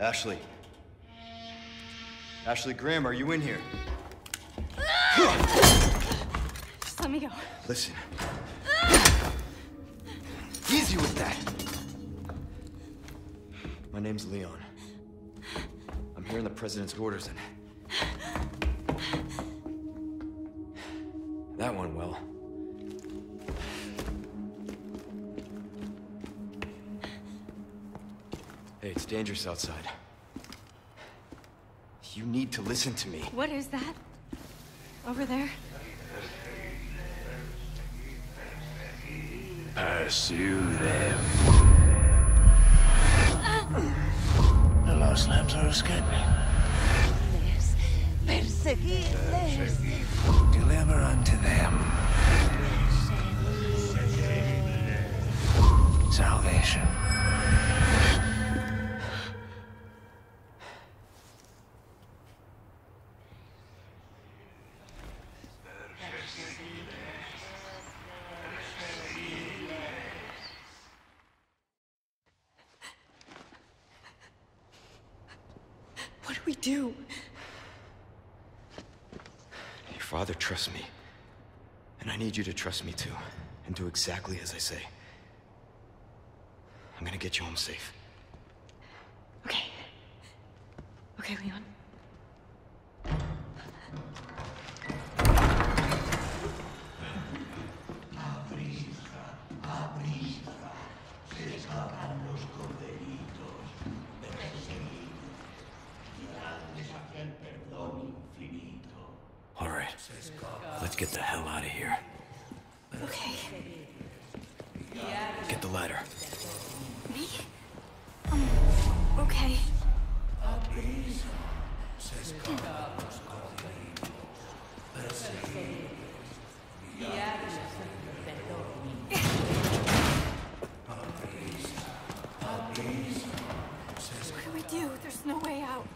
Ashley. Ashley Graham, are you in here? Just let me go. Listen. Easy with that. My name's Leon. I'm here on the president's orders, and... that went well. Hey, it's dangerous outside. You need to listen to me. What is that? Over there? Pursue them. The lost lambs are escaping. Perseguirles. Deliver unto them. Salvation. What do we do? Your father trusts me, and I need you to trust me too, and do exactly as I say. I'm gonna get you home safe. Okay. Okay, Leon. Let's get the hell out of here. Okay. Get the ladder. Me? Okay. What do we do? There's no way out.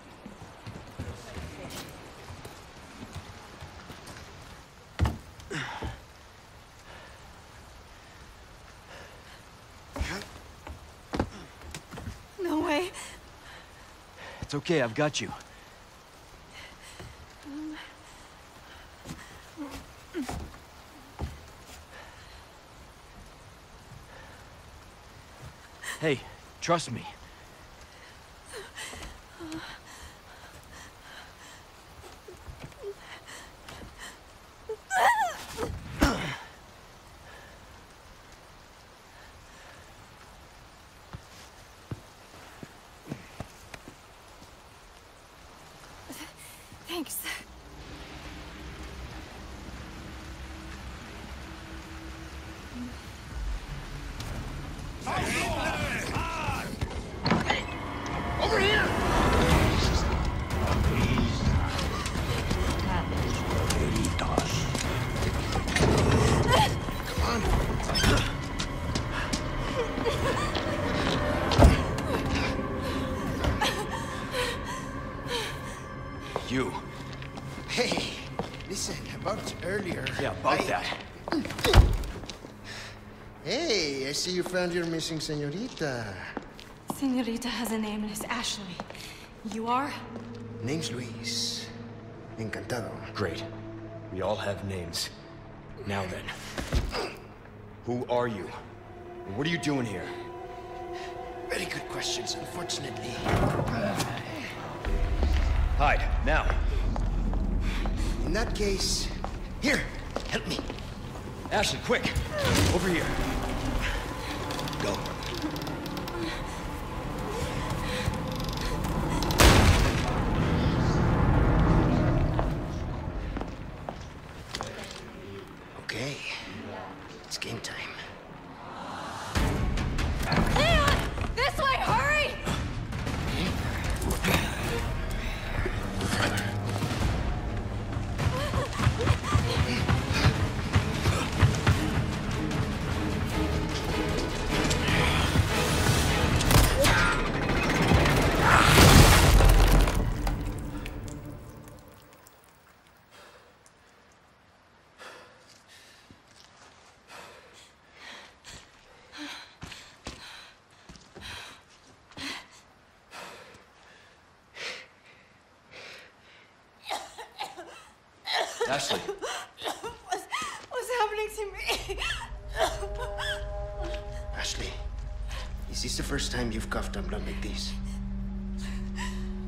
It's okay, I've got you. Hey, trust me. Thanks. Over here! You. Hey, listen, about earlier... Yeah, about that. Hey, I see you found your missing señorita. Señorita has a name, and it's Ashley. You are? Name's Luis. Encantado. Great. We all have names. Now then. Who are you? And what are you doing here? Very good questions, unfortunately. Hide, now. In that case, here, help me. Ashley, quick, over here. Go. Okay, it's game time. Leon, this way, hurry! Ashley. What's happening to me? Ashley, is this the first time you've coughed on blood like this?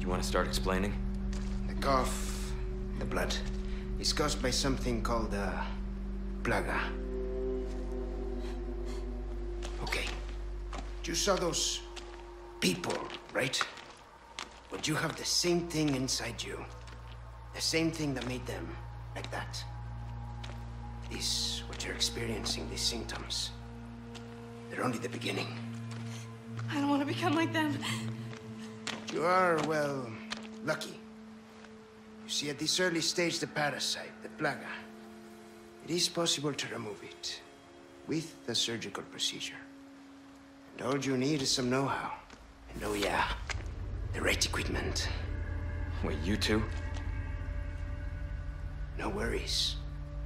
You want to start explaining? The cough, the blood, is caused by something called plaga. Okay, you saw those people, right? But you have the same thing inside you. The same thing that made them like that. This, what you're experiencing, these symptoms, they're only the beginning. I don't want to become like them. You are, well, lucky. You see, at this early stage, the parasite, the plaga, it is possible to remove it with the surgical procedure. And all you need is some know-how. And oh yeah, the right equipment. Wait, you two? No worries.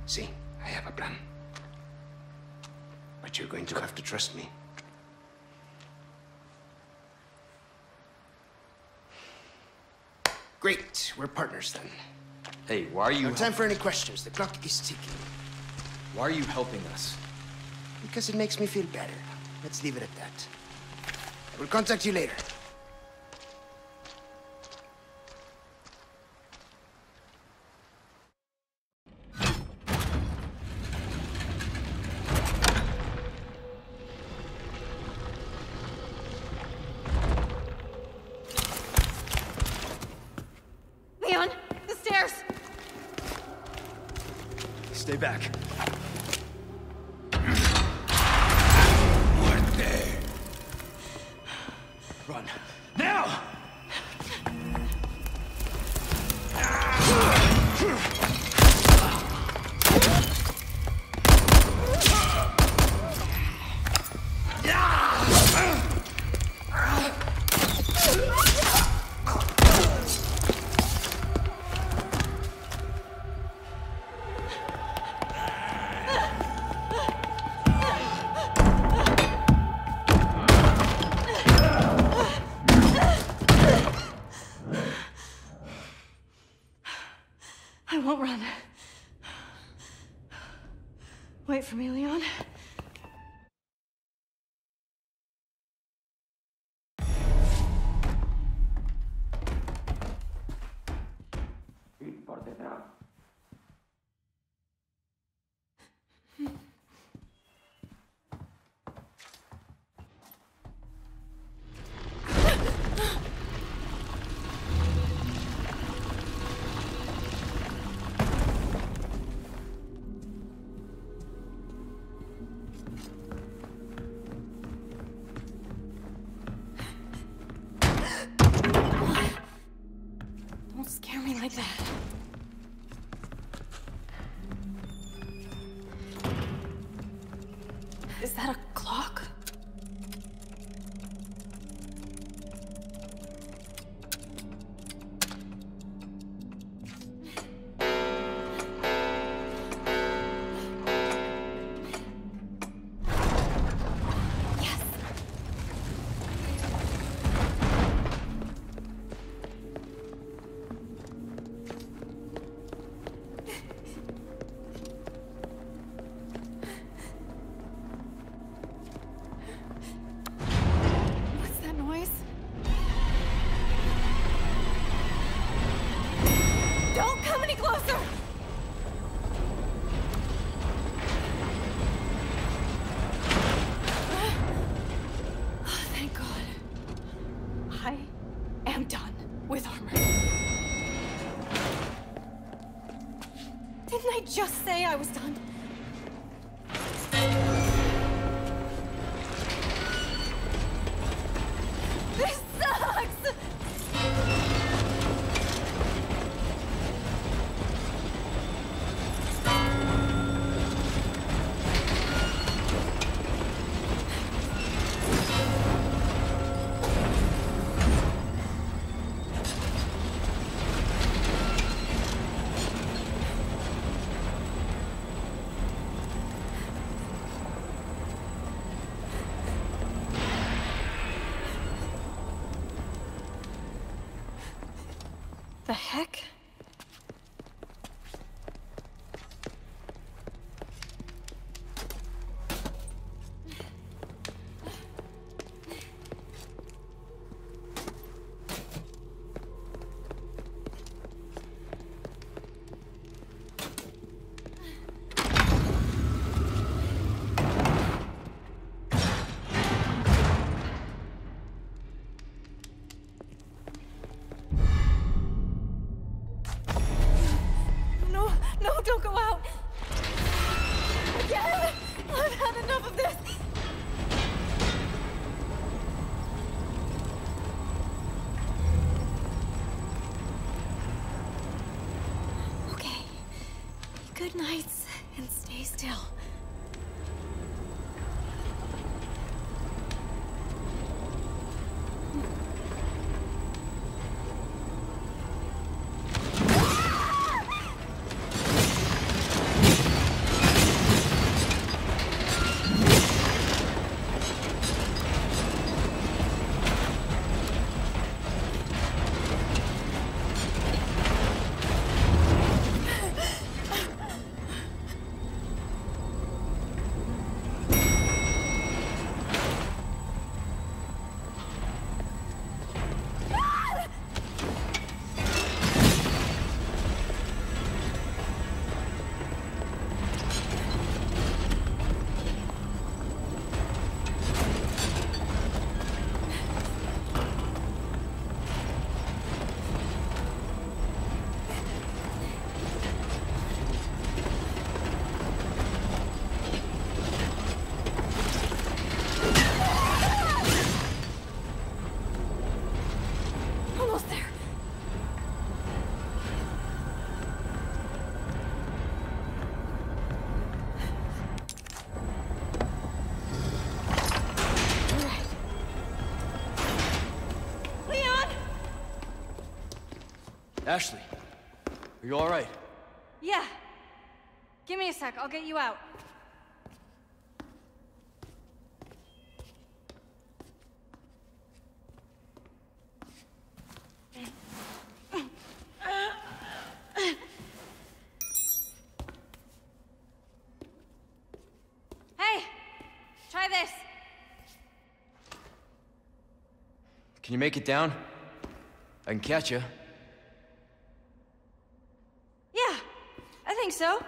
See, I have a plan. But you're going to have to trust me. Great, we're partners then. Hey, why are you... No time for any questions, the clock is ticking. Why are you helping us? Because it makes me feel better. Let's leave it at that. I will contact you later. Leon, the stairs! Stay back. Run. Now! I won't run. Wait for me, Leon. Is that a clock? Yes. I'm done with armor. Didn't I just say I was done? This sucks! The heck? Don't go out! Again! I've had enough of this! Okay. Good nights, and stay still. Ashley, are you all right? Yeah. Give me a sec, I'll get you out. Hey! Try this! Can you make it down? I can catch you. So?